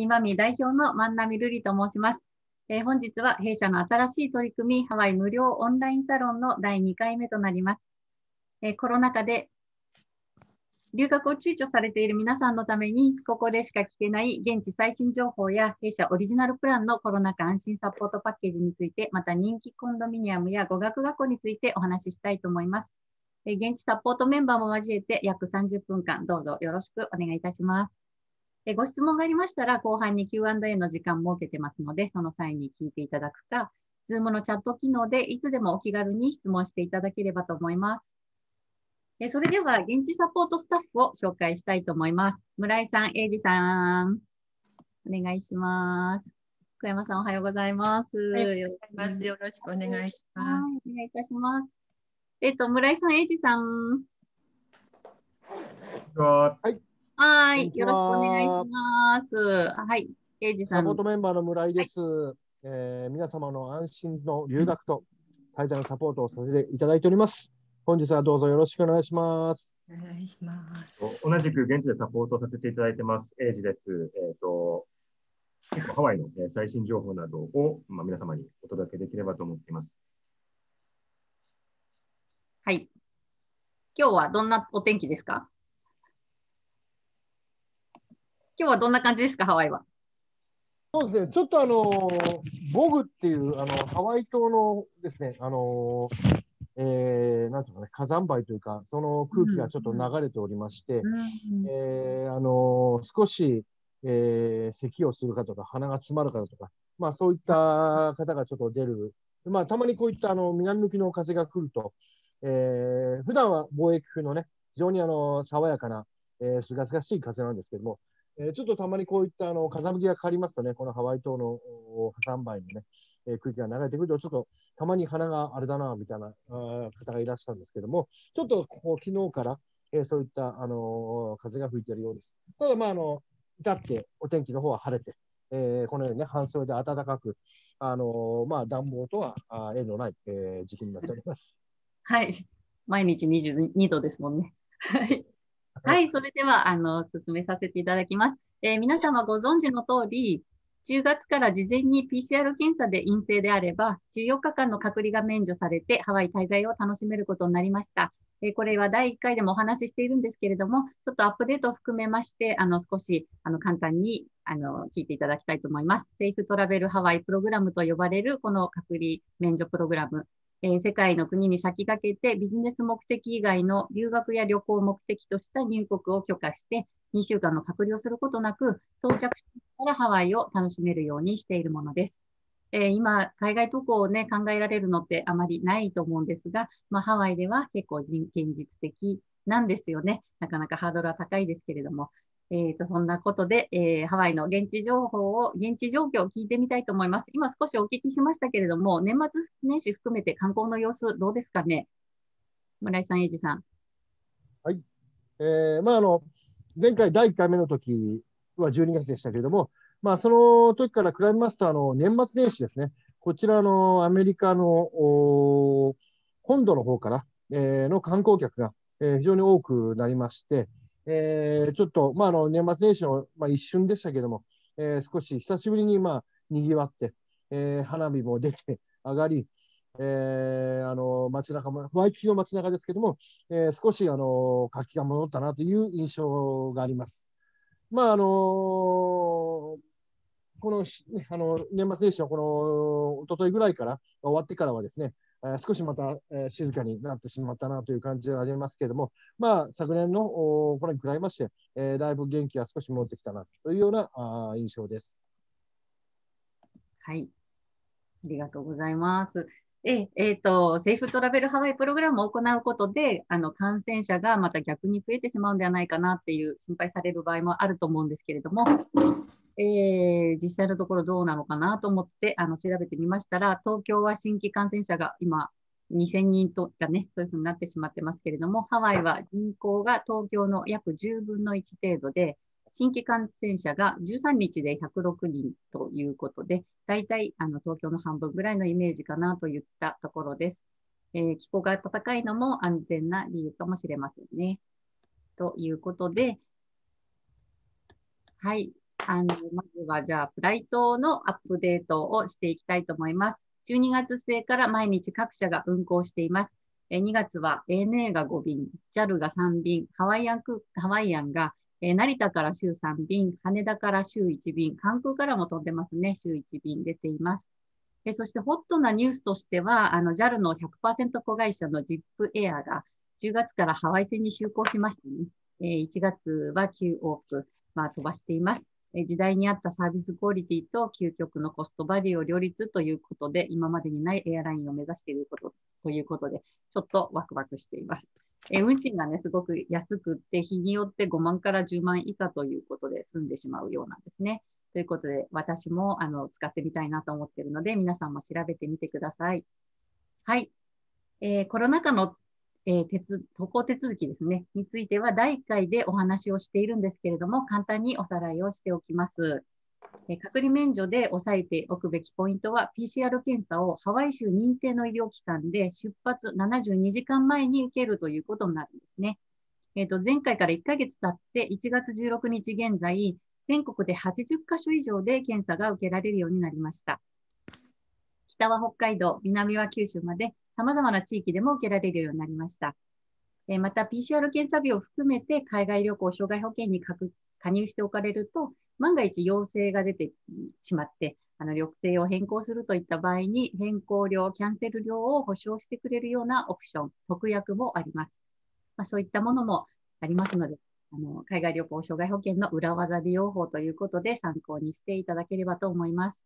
イーマミー代表の万波瑠璃と申します。本日は弊社の新しい取り組み、ハワイ無料オンラインサロンの第2回目となります。コロナ禍で留学を躊躇されている皆さんのために、ここでしか聞けない現地最新情報や、弊社オリジナルプランのコロナ禍安心サポートパッケージについて、また人気コンドミニアムや語学学校についてお話ししたいと思います。現地サポートメンバーも交えて約30分間、どうぞよろしくお願いいたします。ご質問がありましたら、後半に Q&A の時間設けてますので、その際に聞いていただくか、Zoom のチャット機能でいつでもお気軽に質問していただければと思います。それでは現地サポートスタッフを紹介したいと思います。村井さん、英二さん、お願いします。小山さん、おはようございます。よろしくお願いします。お願いいたします。村井さん、英二さん。はい。はい、よろしくお願いします。はい、英二さん。サポートメンバーの村井です。はい、皆様の安心の留学と滞在のサポートをさせていただいております。本日はどうぞよろしくお願いします。お願いします。同じく現地でサポートさせていただいてます。英二です。結構ハワイの最新情報などを、皆様にお届けできればと思っています。はい。今日はどんなお天気ですか？今日はどんな感じですか、ハワイは？そうですね。ちょっとボグっていうハワイ島のですね、なんていうかね、火山灰というか、その空気がちょっと流れておりまして、少し、咳をする方とか、鼻が詰まる方とか、そういった方がちょっと出る、たまにこういった南向きの風が来ると、普段は貿易風のね、非常に爽やかな、すがすがしい風なんですけども、ちょっとたまにこういった風向きが変わりますとね、このハワイ島の火山灰のね、空気が流れてくると、ちょっとたまに鼻があれだなみたいな方がいらっしゃるんですけども、ちょっとこう昨日から、そういった風が吹いているようです。ただ、至ってお天気の方は晴れて、このようにね、半袖で暖かく、暖房とは縁のない、時期になっております。はい、毎日22度ですもんね。はい、それでは進めさせていただきます。皆様ご存知の通り、10月から事前に PCR 検査で陰性であれば、14日間の隔離が免除されて、ハワイ滞在を楽しめることになりました。これは第1回でもお話ししているんですけれども、ちょっとアップデートを含めまして、少し簡単に聞いていただきたいと思います。セーフトラベルハワイプログラムと呼ばれるこの隔離免除プログラム。世界の国に先駆けてビジネス目的以外の留学や旅行を目的とした入国を許可して2週間の隔離をすることなく到着したらハワイを楽しめるようにしているものです。今、海外渡航をね、考えられるのってあまりないと思うんですが、ハワイでは結構現実的なんですよね。なかなかハードルは高いですけれども。そんなことで、ハワイの現地状況を聞いてみたいと思います。今少しお聞きしましたけれども、年末年始含めて観光の様子どうですかね、村井さん、英二さん。はい。前回第1回目の時は12月でしたけれども、その時から比べますと、年末年始ですね、こちらのアメリカの本土の方から、の観光客が、非常に多くなりまして、ちょっと、年末年始の、一瞬でしたけども、少し久しぶりに、にぎわって、花火も出て上がり、街中も、ワイキキの街中ですけども、少し活気が戻ったなという印象があります。この、年末年始のおとといぐらいから終わってからはですね、少しまた静かになってしまったなという感じはありますけれども、昨年のこれに比べまして、だいぶ元気が少し戻ってきたなというような印象です。はい、ありがとうございます。セーフトラベルハワイプログラムを行うことで、感染者がまた逆に増えてしまうんではないかなっていう心配される場合もあると思うんですけれども、実際のところどうなのかなと思って調べてみましたら、東京は新規感染者が今2000人とかね、そういうふうになってしまってますけれども、ハワイは人口が東京の約10分の1程度で、新規感染者が13日で106人ということで、大体東京の半分ぐらいのイメージかなといったところです。気候が暖かいのも安全な理由かもしれませんね。ということで、はい。まずはじゃあプライトのアップデートをしていきたいと思います。12月末から毎日各社が運航しています。2月は ANA が5便、JAL が3便、ハワイアンが成田から週3便、羽田から週1便、関空からも飛んでますね、週1便出ています。そしてホットなニュースとしては、JAL の 100% 子会社の ZIP エアが10月からハワイ線に就航しましたね。1月は9往復、飛ばしています。時代に合ったサービスクオリティと究極のコストバリューを両立ということで、今までにないエアラインを目指していることということで、ちょっとワクワクしています。運賃がね、すごく安くって、日によって5万から10万以下ということで済んでしまうようなんですね。ということで、私も使ってみたいなと思っているので、皆さんも調べてみてください。はい。コロナ禍の渡航手続きですね、については第1回でお話をしているんですけれども、簡単におさらいをしておきます。隔離免除で押さえておくべきポイントは、PCR 検査をハワイ州認定の医療機関で出発72時間前に受けるということになるんですね。前回から1ヶ月経って、1月16日現在、全国で80箇所以上で検査が受けられるようになりました。北は北海道、南は九州まで、様々な地域でも受けられるようになりました。また、PCR 検査日を含めて海外旅行、障害保険に加入しておかれると、万が一陽性が出てしまって、旅程を変更するといった場合に、変更料、キャンセル料を保証してくれるようなオプション、特約もあります。そういったものもありますので、海外旅行、障害保険の裏技利用法ということで参考にしていただければと思います。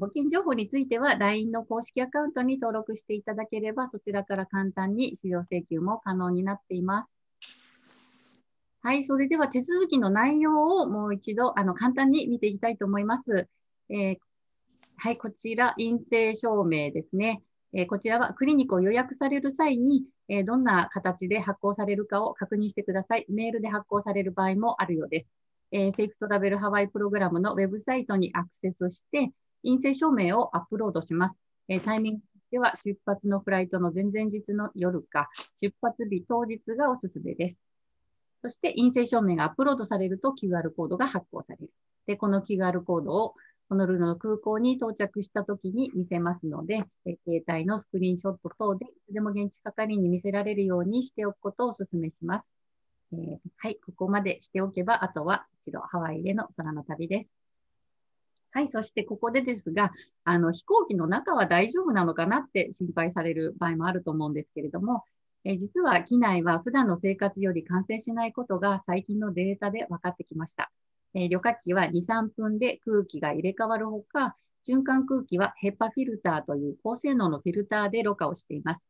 保険情報については LINE の公式アカウントに登録していただければ、そちらから簡単に資料請求も可能になっています。はい、それでは手続きの内容をもう一度簡単に見ていきたいと思います。はい、こちら陰性証明ですね。こちらはクリニックを予約される際に、どんな形で発行されるかを確認してください。メールで発行される場合もあるようです。セーフトラベルハワイプログラムのウェブサイトにアクセスして、陰性証明をアップロードします。タイミングでは出発のフライトの前々日の夜か、出発日当日がおすすめです。そして陰性証明がアップロードされると QR コードが発行される。で、この QR コードをホノルルの空港に到着したときに見せますので、携帯のスクリーンショット等でいつでも現地係員に見せられるようにしておくことをお勧めします。はい、ここまでしておけば、あとは一度ハワイでの空の旅です。はい、そしてここでですが、飛行機の中は大丈夫なのかなって心配される場合もあると思うんですけれども、実は機内は普段の生活より感染しないことが最近のデータで分かってきました。旅客機は2、3分で空気が入れ替わるほか、循環空気はヘッパフィルターという高性能のフィルターでろ過をしています。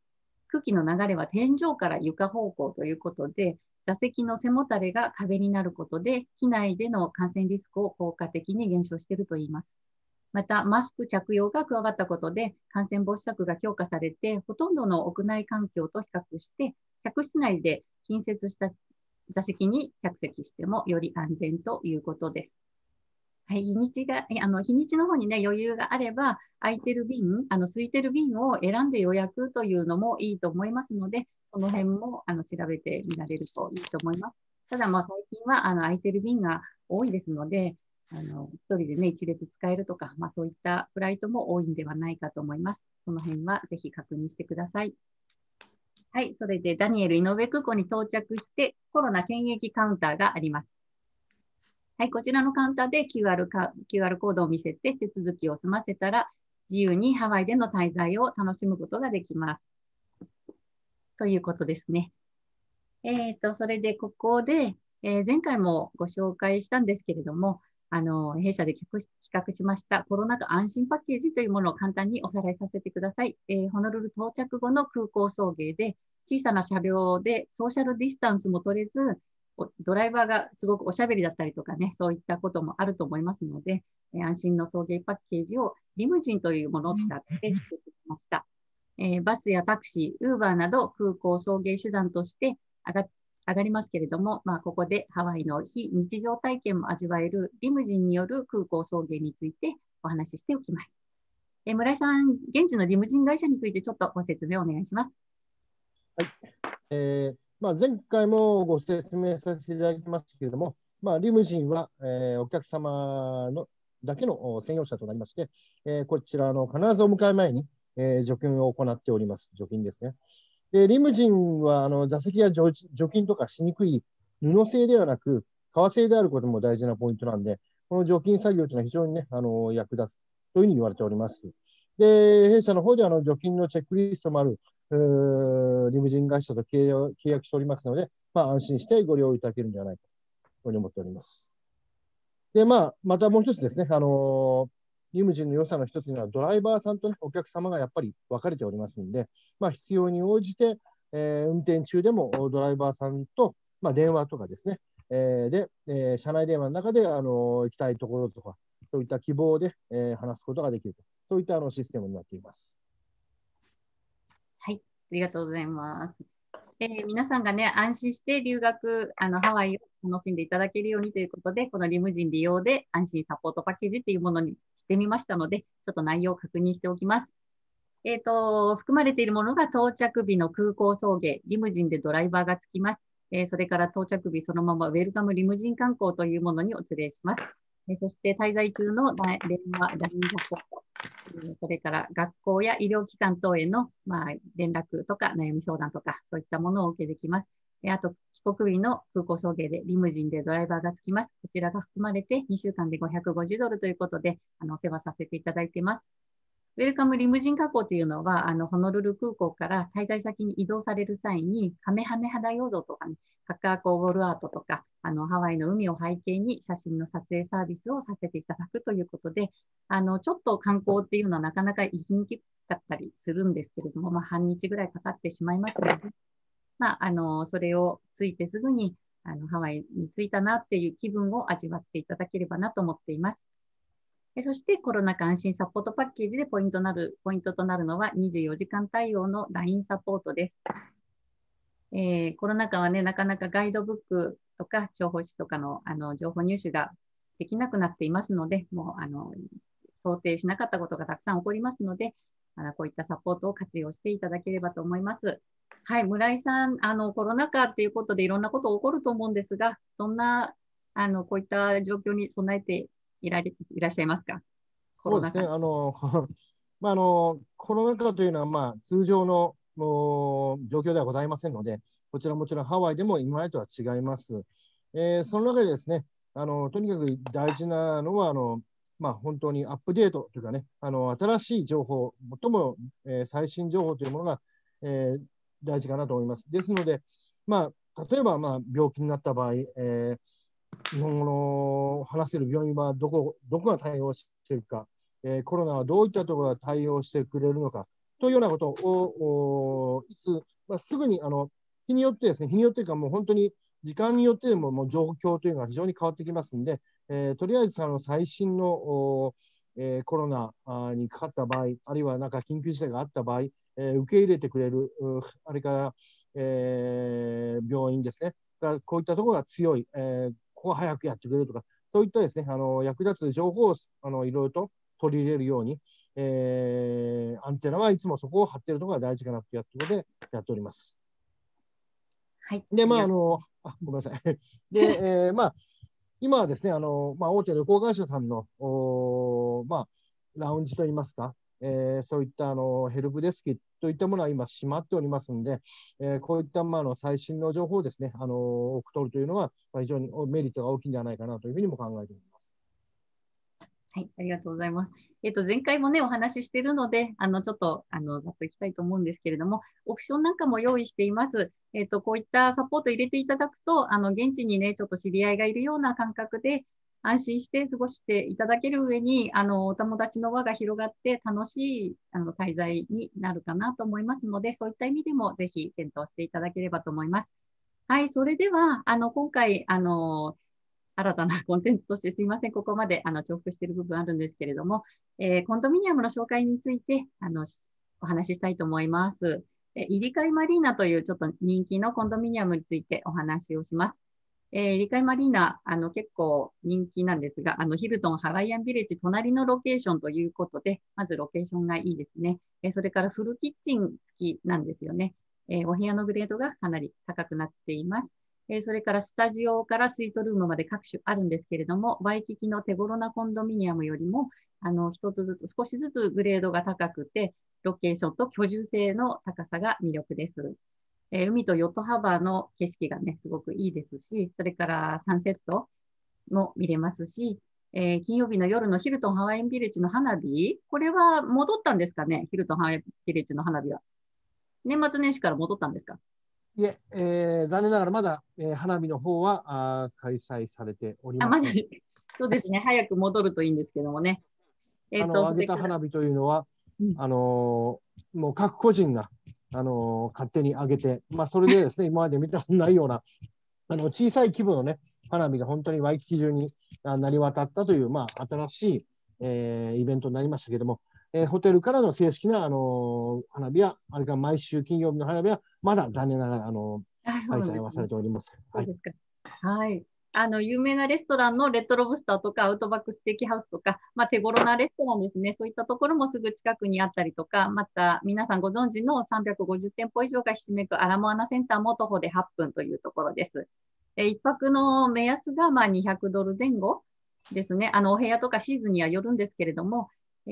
空気の流れは天井から床方向ということで、座席の背もたれが壁になることで、機内での感染リスクを効果的に減少しているといいます。また、マスク着用が加わったことで、感染防止策が強化されて、ほとんどの屋内環境と比較して、客室内で近接した座席に着席してもより安全ということです。はい、日にちの方にね、余裕があれば、空いてる便、空いてる便を選んで予約というのもいいと思いますので、その辺も調べてみられるといいと思います。ただ、最近は空いてる便が多いですので、1人でね、一列使えるとか、そういったフライトも多いんではないかと思います。その辺はぜひ確認してください。はい、それでダニエル井上空港に到着して、コロナ検疫カウンターがあります。はい、こちらのカウンターで QR コードを見せて手続きを済ませたら、自由にハワイでの滞在を楽しむことができます。ということですね。それでここで、前回もご紹介したんですけれども、弊社で企画しましたコロナ禍安心パッケージというものを簡単におさらいさせてください。ホノルル到着後の空港送迎で、小さな車両でソーシャルディスタンスも取れず、ドライバーがすごくおしゃべりだったりとかね、そういったこともあると思いますので、安心の送迎パッケージをリムジンというものを使って作ってきました。バスやタクシー、ウーバーなど空港送迎手段として上がりますけれども、ここでハワイの非日常体験も味わえるリムジンによる空港送迎についてお話ししておきます。村井さん、現地のリムジン会社についてちょっとご説明をお願いします。はい、前回もご説明させていただきましたけれども、まあ、リムジンは、お客様のだけの専用車となりまして、こちらの金沢を迎え前に、除菌を行っております。除菌ですね。でリムジンは座席が除菌とかしにくい布製ではなく、革製であることも大事なポイントなんで、この除菌作業というのは非常に、ね、役立つというふうに言われております。で弊社の方で除菌のチェックリストもあるリムジン会社と契約しておりますので、まあ、安心してご利用いただけるんではないかというふうに思っております。で、まあ、またもう一つですね、リムジンの良さの一つには、ドライバーさんと、ね、お客様がやっぱり分かれておりますので、まあ、必要に応じて、運転中でもドライバーさんと、まあ、電話とかですね、車内電話の中で行きたいところとか、そういった希望で、話すことができると、そういったシステムになっています。はい、ありがとうございます。皆さんが、ね、安心して留学ハワイを楽しんでいただけるようにということで、このリムジン利用で安心サポートパッケージというものにしてみましたので、ちょっと内容を確認しておきます。含まれているものが到着日の空港送迎、リムジンでドライバーがつきます。それから到着日そのままウェルカムリムジン観光というものにお連れします。そして滞在中の電話、LINE サポート、それから学校や医療機関等への、まあ、連絡とか悩み相談とかそういったものをお受けできます。あと帰国日の空港送迎でリムジンでドライバーがつきます。こちらが含まれて2週間で$550ということでお世話させていただいています。ウェルカムリムジン観光というのはホノルル空港から滞在先に移動される際にカメハメハダヨウゾウとか、ね、カッカーコーゴルアートとかハワイの海を背景に写真の撮影サービスをさせていただくということでちょっと観光っていうのはなかなか行きにくかったりするんですけれども、まあ、半日ぐらいかかってしまいますので、まあ、それをついてすぐにハワイに着いたなっていう気分を味わっていただければなと思っています。そしてコロナ禍安心サポートパッケージでポイントとなるのは24時間対応の LINE サポートです。コロナ禍はね、なかなかガイドブックとか情報誌とかの情報入手ができなくなっていますので、もう想定しなかったことがたくさん起こりますので、こういったサポートを活用していただければと思います。はい、村井さん、コロナ禍ということでいろんなこと起こると思うんですが、どんなこういった状況に備えていらっしゃいますか。そうですね、まあ、コロナ禍というのは、まあ、通常の状況ではございませんので、こちらもちろんハワイでも今までとは違います。その中でですね、とにかく大事なのはまあ、本当にアップデートというかね、新しい情報、最も、最新情報というものが、大事かなと思います。ですので、まあ、例えば、まあ、病気になった場合、日本語の話せる病院はどこが対応しているか、コロナはどういったところが対応してくれるのかというようなことをいつ、まあ、すぐに日によってですね、日によっていうか、もう本当に時間によってでも、もう状況というのが非常に変わってきますので、とりあえず最新の、コロナにかかった場合、あるいはなんか緊急事態があった場合、受け入れてくれる、あれから、病院ですね、こういったところが強い。ここ早くやってくれるとか、そういったですね、役立つ情報をいろいろと取り入れるように、アンテナはいつもそこを張っているところが大事かなということでやっております。はい、で、まあ、ごめんなさい。で、まあ、今はですね、まあ、大手旅行会社さんの、まあ、ラウンジといいますか、そういったヘルプデスクといったものは今、閉まっておりますので、こういった、まあ、最新の情報をですね、多く取るというのは、まあ、非常にメリットが大きいんではないかなというふうにも考えています。はい、ありがとうございます。前回もね、お話ししているので、ちょっとざっといきたいと思うんですけれども、オプションなんかも用意しています。こういったサポート入れていただくと、現地にね、ちょっと知り合いがいるような感覚で、安心して過ごしていただける上に、お友達の輪が広がって楽しい滞在になるかなと思いますので、そういった意味でもぜひ検討していただければと思います。はい、それでは、今回、新たなコンテンツとしてすいません、ここまで重複している部分あるんですけれども、コンドミニアムの紹介についてお話ししたいと思います。イリカイマリーナというちょっと人気のコンドミニアムについてお話をします。リカイマリーナ、結構人気なんですが、ヒルトンハワイアンビレッジ隣のロケーションということで、まずロケーションがいいですね。それからフルキッチン付きなんですよね。お部屋のグレードがかなり高くなっています。それからスタジオからスイートルームまで各種あるんですけれども、ワイキキの手頃なコンドミニアムよりも、一つずつ少しずつグレードが高くて、ロケーションと居住性の高さが魅力です。海とヨットハーバーの景色がね、すごくいいですし、それからサンセットも見れますし、金曜日の夜のヒルトンハワインビレッジの花火、これは戻ったんですかね、ヒルトンハワインビレッジの花火は。年末年始から戻ったんですか？いえ、残念ながらまだ、花火の方は開催されております。そうですね、早く戻るといいんですけどもね。上げた花火というのは、もう各個人が、勝手に上げて、それでですね、今まで見たことないような小さい規模のね、花火が本当にワイキキ中になり渡ったという、新しい、イベントになりましたけれども、ホテルからの正式な、花火は、あれから毎週金曜日の花火は、まだ残念ながら、開催はされております。はい。有名なレストランのレッドロブスターとか、アウトバックステーキハウスとか、手頃なレストランですね。そういったところもすぐ近くにあったりとか、また、皆さんご存知の350店舗以上がひしめくアラモアナセンターも徒歩で8分というところです。一泊の目安が200ドル前後ですね。お部屋とかシーズンにはよるんですけれども、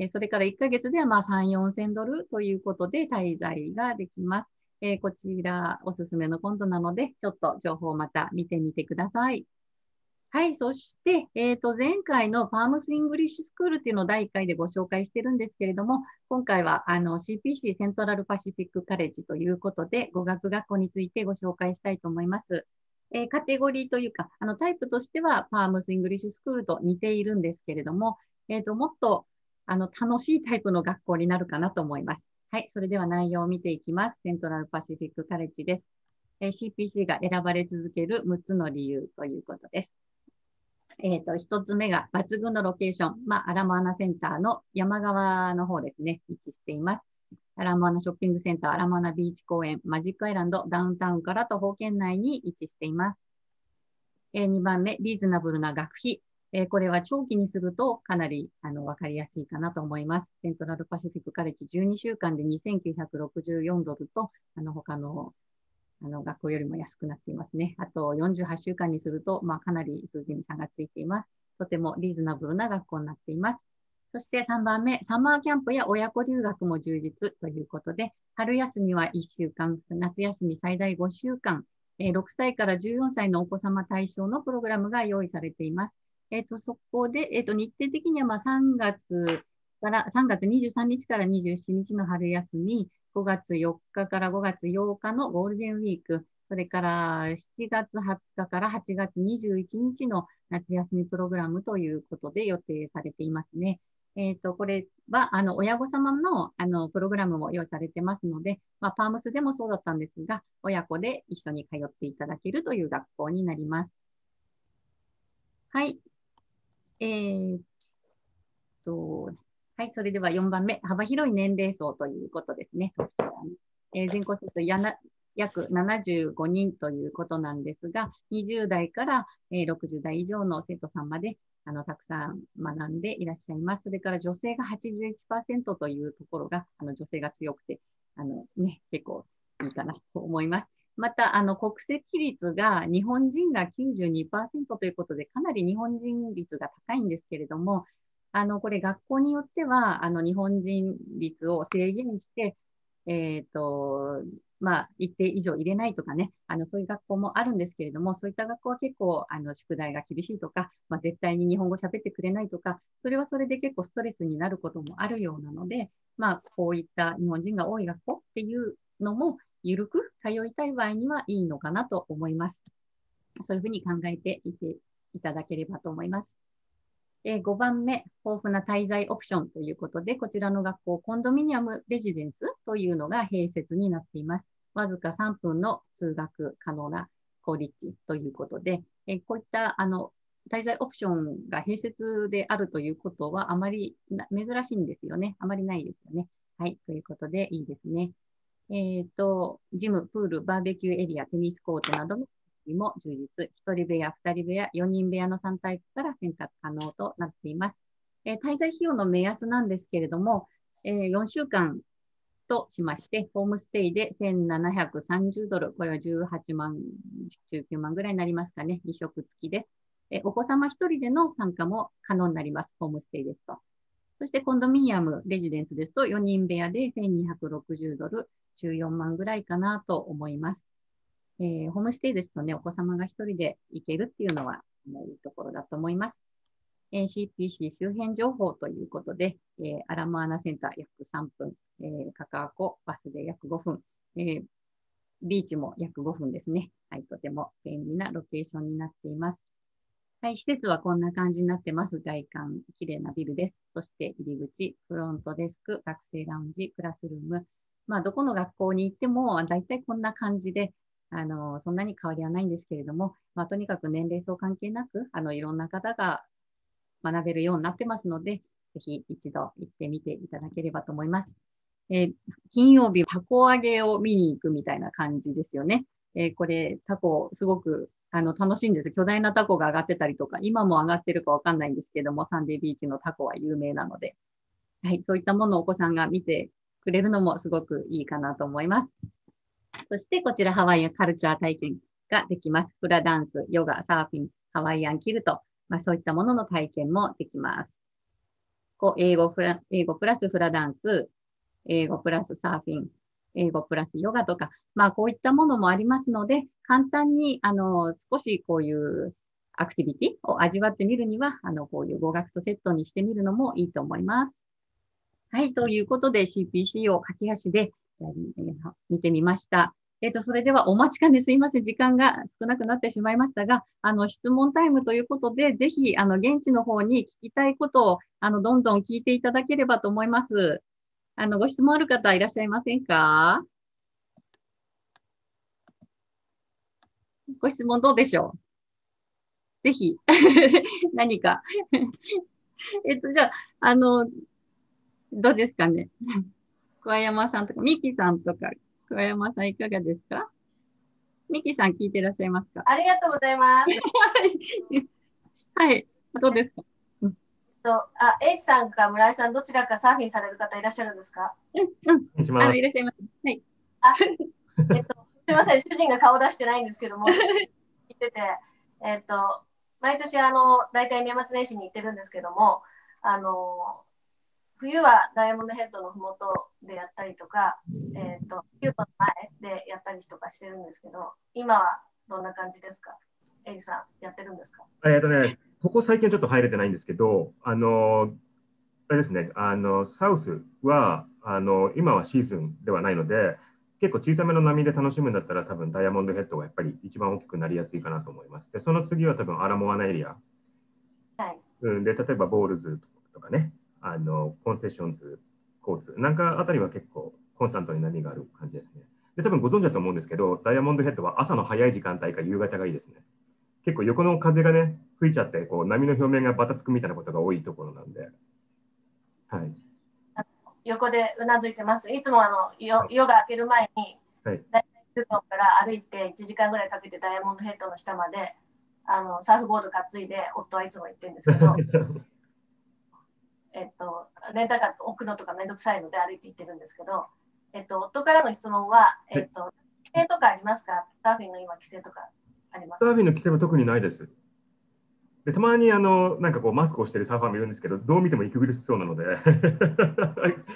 それから1ヶ月では3、4千ドルということで滞在ができます。こちらおすすめのコントなので、ちょっと情報をまた見てみてください。はい、そして、前回のパームスイングリッシュスクールっていうのを第1回でご紹介してるんですけれども、今回はCPC セントラルパシフィックカレッジということで、語学学校についてご紹介したいと思います。カテゴリーというか、タイプとしては、パームス・イングリッシュ・スクールと似ているんですけれども、もっと楽しいタイプの学校になるかなと思います。はい、それでは内容を見ていきます。セントラル・パシフィック・カレッジです。CPC が選ばれ続ける6つの理由ということです。1つ目が抜群のロケーション、アラモアナセンターの山側の方ですね、位置しています。アラモアナショッピングセンター、アラモアナビーチ公園、マジックアイランド、ダウンタウンから徒歩圏内に位置しています。2番目、リーズナブルな学費。これは長期にするとかなり分かりやすいかなと思います。セントラルパシフィックカレッジ12週間で2964ドルと、他の学校よりも安くなっていますね。あと48週間にすると、かなり数字に差がついています。とてもリーズナブルな学校になっています。そして3番目、サマーキャンプや親子留学も充実ということで、春休みは1週間、夏休み最大5週間、6歳から14歳のお子様対象のプログラムが用意されています。そこで、日程的には3月23日から27日の春休み、5月4日から5月8日のゴールデンウィーク、それから7月20日から8月21日の夏休みプログラムということで予定されていますね。これは、親御様の、プログラムも用意されてますので、パームスでもそうだったんですが、親子で一緒に通っていただけるという学校になります。はい。はい、それでは4番目、幅広い年齢層ということですね。全校生徒約75人ということなんですが、20代から60代以上の生徒さんまで、たくさん学んでいらっしゃいます。それから女性が 81% というところが、女性が強くて、結構いいかなと思います。また、国籍率が日本人が 92% ということで、かなり日本人率が高いんですけれども、これ学校によっては、日本人率を制限して、一定以上入れないとかね、そういう学校もあるんですけれども、そういった学校は結構、宿題が厳しいとか、絶対に日本語喋ってくれないとか、それはそれで結構ストレスになることもあるようなので、こういった日本人が多い学校っていうのも、ゆるく通いたい場合にはいいのかなと思います。そういうふうに考えていただければと思います。5番目、豊富な滞在オプションということで、こちらの学校、コンドミニアムレジデンスというのが併設になっています。わずか3分の通学可能な好立地ということで、こういった滞在オプションが併設であるということは、あまり珍しいんですよね。あまりないですよね。はい、ということで、いいですね。ジム、プール、バーベキューエリア、テニスコートなども充実、1人部屋、2人部屋、4人部屋の3タイプから選択可能となっています。滞在費用の目安なんですけれども、4週間としまして、ホームステイで1730ドル、これは18万、19万ぐらいになりますかね、2食付きです。お子様1人での参加も可能になります、ホームステイですと。そしてコンドミニアム、レジデンスですと、4人部屋で1260ドル、14万ぐらいかなと思います。ホームステイですとね、お子様が1人で行けるっていうのは、いいところだと思います。CPC 周辺情報ということで、アラモアナセンター約3分、カカアコバスで約5分、ビーチも約5分ですね。はい、とても便利なロケーションになっています。はい、施設はこんな感じになってます。外観、綺麗なビルです。そして入り口、フロントデスク、学生ラウンジ、クラスルーム。まあ、どこの学校に行っても、だいたいこんな感じで、そんなに変わりはないんですけれども、まあ、とにかく年齢層関係なく、いろんな方が学べるようになってますので、ぜひ一度行ってみていただければと思います。金曜日、たこ揚げを見に行くみたいな感じですよね。これ、たこ、すごく楽しいんです。巨大なたこが上がってたりとか、今も上がってるかわかんないんですけども、サンデービーチのたこは有名なので、はい、そういったものをお子さんが見てくれるのもすごくいいかなと思います。そしてこちら、ハワイアンカルチャー体験ができます。フラダンス、ヨガ、サーフィン、ハワイアンキルト、まあ、そういったものの体験もできます。こう英語プラスフラダンス、英語プラスサーフィン、英語プラスヨガとか、まあ、こういったものもありますので、簡単に少しこういうアクティビティを味わってみるには、こういう語学とセットにしてみるのもいいと思います。はい、ということで CPC を駆け足で見てみました。それではお待ちかね、すいません。時間が少なくなってしまいましたが、質問タイムということで、ぜひ、現地の方に聞きたいことを、どんどん聞いていただければと思います。ご質問ある方いらっしゃいませんか？ご質問どうでしょう？ぜひ、何か。じゃあ、どうですかね。桑山さんとか、ミキさんとか、桑山さんいかがですか？ミキさん聞いていらっしゃいますか？ありがとうございます。はい、どうですか？A さんか村井さん、どちらかサーフィンされる方いらっしゃるんですか？いらっしゃいます。はい。すみません、主人が顔出してないんですけども、聞いてて、毎年大体年末年始に行ってるんですけども、冬はダイヤモンドヘッドのふもとでやったりとか、キュートの前でやったりとかしてるんですけど、今はどんな感じですか？エイジさん、やってるんですか？ここ最近ちょっと入れてないんですけど、あれですね、サウスは今はシーズンではないので、結構小さめの波で楽しむんだったら、多分ダイヤモンドヘッドがやっぱり一番大きくなりやすいかなと思います。で、その次は多分アラモアナエリア、はい、で、例えばボールズとかね、コンセッションズ、コーツなんかあたりは結構コンスタントに波がある感じですね。で、多分ご存知だと思うんですけど、ダイヤモンドヘッドは朝の早い時間帯か夕方がいいですね。結構横の風がね、吹いちゃって、こう波の表面がバタつくみたいなことが多いところなんで。はい、横でうなずいてます。いつも夜が明ける前に、大体ズボンから歩いて1時間ぐらいかけてダイヤモンドヘッドの下までサーフボード担いで、夫はいつも行ってるんですけど。レンタカー置くのとかめんどくさいので歩いて行ってるんですけど、夫からの質問は、規制とかありますか？サーフィンの今、規制とかありますか？サーフィンの規制は特にないです。で、たまになんかこうマスクをしてるサーファーもいるんですけど、どう見ても息苦しそうなので、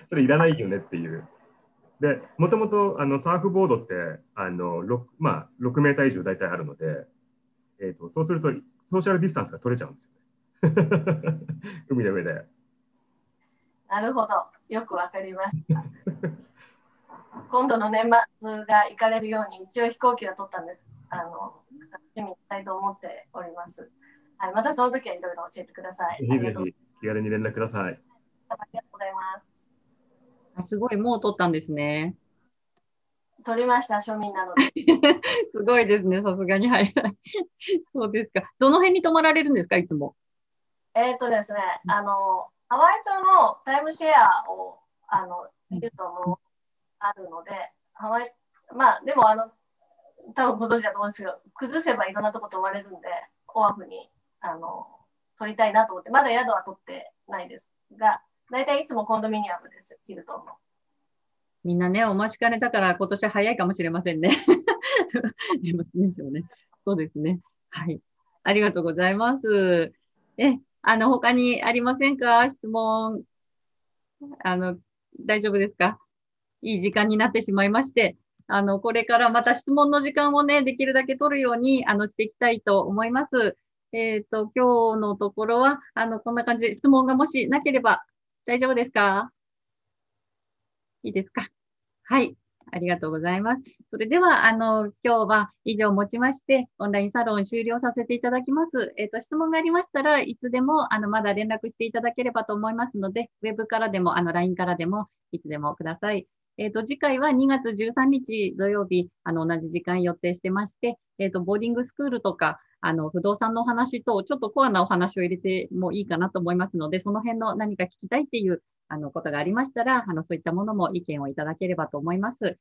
それいらないよねっていう。で、もともとサーフボードってまあ、6メーター以上大体あるので、そうするとソーシャルディスタンスが取れちゃうんですよね。海の上で。なるほど、よくわかりました。今度の年末が行かれるように、一応飛行機は取ったんです。楽しみにしたいと思っております。はい、またその時はいろいろ教えてください。ぜひぜひ気軽に連絡ください。はい、ありがとうございます。あ、すごい、もう取ったんですね。取りました、庶民なので。すごいですね、さすがに。はい。そうですか。どの辺に泊まられるんですか、いつも。ですね、ハワイ島のタイムシェアを見るともあるので、ハワイ、まあ、でも多分ご存知だと思うんですけど、崩せばいろんなとこ泊まれるんで、オアフに取りたいなと思って、まだ宿は取ってないですが、大体いつもコンドミニアムです、ヒルトンの。みんなね、お待ちかねだから今年は早いかもしれませんね。そうですね。はい。ありがとうございます。他にありませんか？質問。大丈夫ですか？いい時間になってしまいまして、これからまた質問の時間をね、できるだけ取るように、していきたいと思います。今日のところは、こんな感じで質問がもしなければ大丈夫ですか？いいですか？はい。ありがとうございます。それでは、今日は以上をもちまして、オンラインサロン終了させていただきます。質問がありましたらいつでも、まだ連絡していただければと思いますので、ウェブからでも、LINE からでも、いつでもください。次回は2月13日土曜日、同じ時間予定してまして、ボーディングスクールとか、不動産のお話と、ちょっとコアなお話を入れてもいいかなと思いますので、その辺の何か聞きたいっていうことがありましたら、そういったものも意見をいただければと思います。